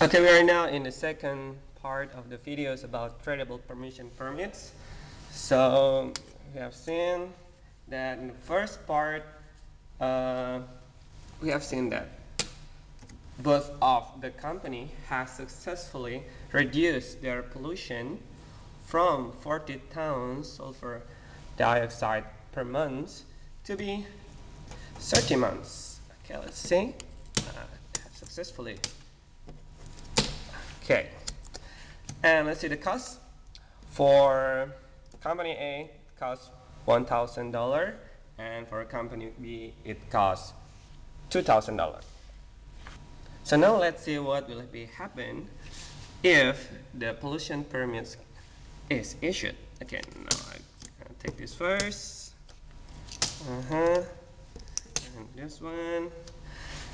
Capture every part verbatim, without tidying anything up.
Okay, we are now in the second part of the videos about tradable permission permits. So we have seen that in the first part, uh, we have seen that both of the company has successfully reduced their pollution from forty tons sulfur dioxide per month to be thirty months. Okay, let's see. Uh, successfully. Okay, and let's see the cost. For company A, it costs one thousand dollars, and for company B, it costs two thousand dollars. So now let's see what will be happen if the pollution permits is issued. Okay, now I'm gonna take this first, uh-huh, and this one.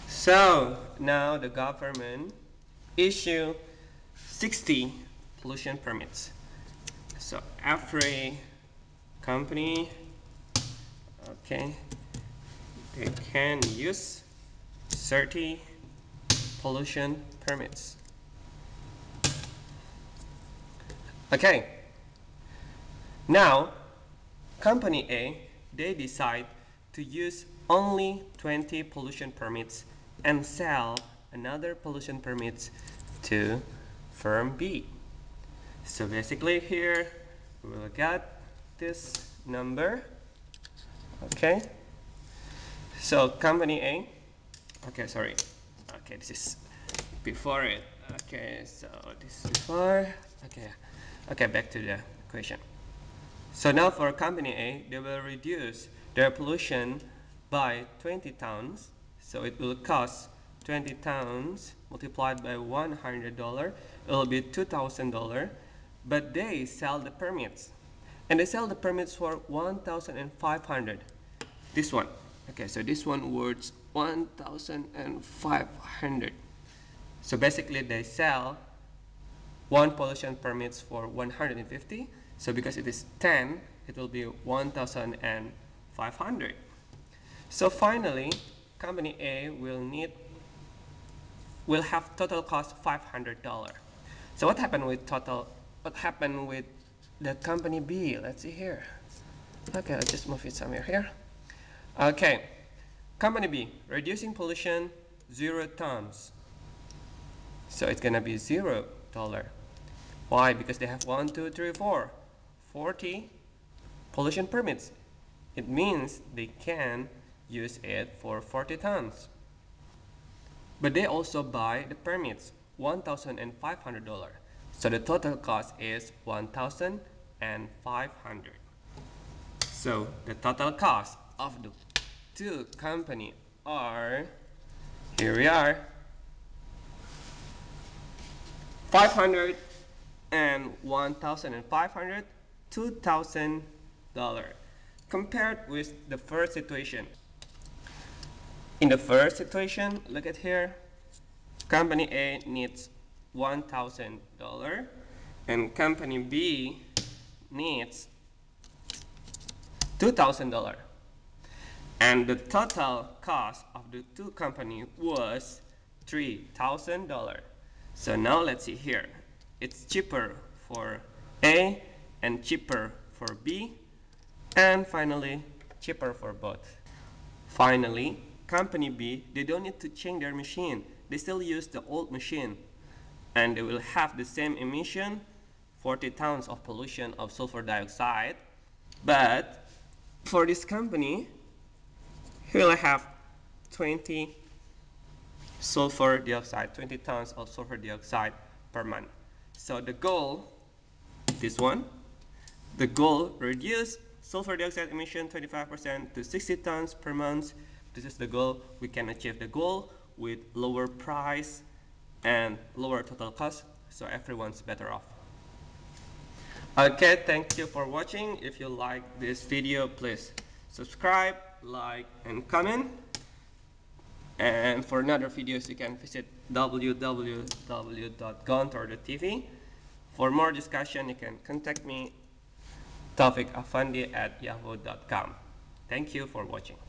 So now the government issue sixty pollution permits. So every company, okay, they can use thirty pollution permits. Okay, now company A, they decide to use only twenty pollution permits and sell another pollution permits to firm B. So basically here we'll get this number. Okay, so company A, okay, sorry, okay, this is before it, okay, so this is before, okay, okay, back to the equation. So now for company A, they will reduce their pollution by twenty tons, so it will cost twenty tons multiplied by one hundred dollars, it will be two thousand dollars, but they sell the permits. And they sell the permits for one thousand five hundred dollars. This one. Okay, so this one worth one thousand five hundred dollars. So basically they sell one pollution permits for one hundred fifty dollars. So because it is ten, it will be one thousand five hundred dollars. So finally, company A will need will have total cost five hundred dollars. So what happened with total? What happened with the company B? Let's see here. Okay, let's just move it somewhere here. Okay, company B, reducing pollution zero tons. So it's gonna be zero dollar. Why? Because they have one, two, three, four, forty pollution permits. It means they can use it for forty tons. But they also buy the permits, one thousand five hundred dollars. So the total cost is one thousand five hundred dollars. So the total cost of the two companies are, here we are, five hundred dollars and one thousand five hundred dollars, two thousand dollars. Compared with the first situation. In the first situation, look at here, company A needs one thousand dollars and company B needs two thousand dollars. And the total cost of the two companies was three thousand dollars. So now let's see here. It's cheaper for A and cheaper for B, and finally cheaper for both. Finally, company B, they don't need to change their machine. They still use the old machine. And they will have the same emission, forty tons of pollution of sulfur dioxide. But for this company, he will have twenty sulfur dioxide, twenty tons of sulfur dioxide per month. So the goal, this one, the goal, reduce sulfur dioxide emission twenty-five percent to sixty tons per month. This is the goal. We can achieve the goal with lower price and lower total cost, so everyone's better off. Okay, thank you for watching. If you like this video, please subscribe, like, and comment. And for another videos, you can visit w w w dot gontor dot t v. For more discussion, you can contact me, Taufik Afandi at yahoo dot com. Thank you for watching.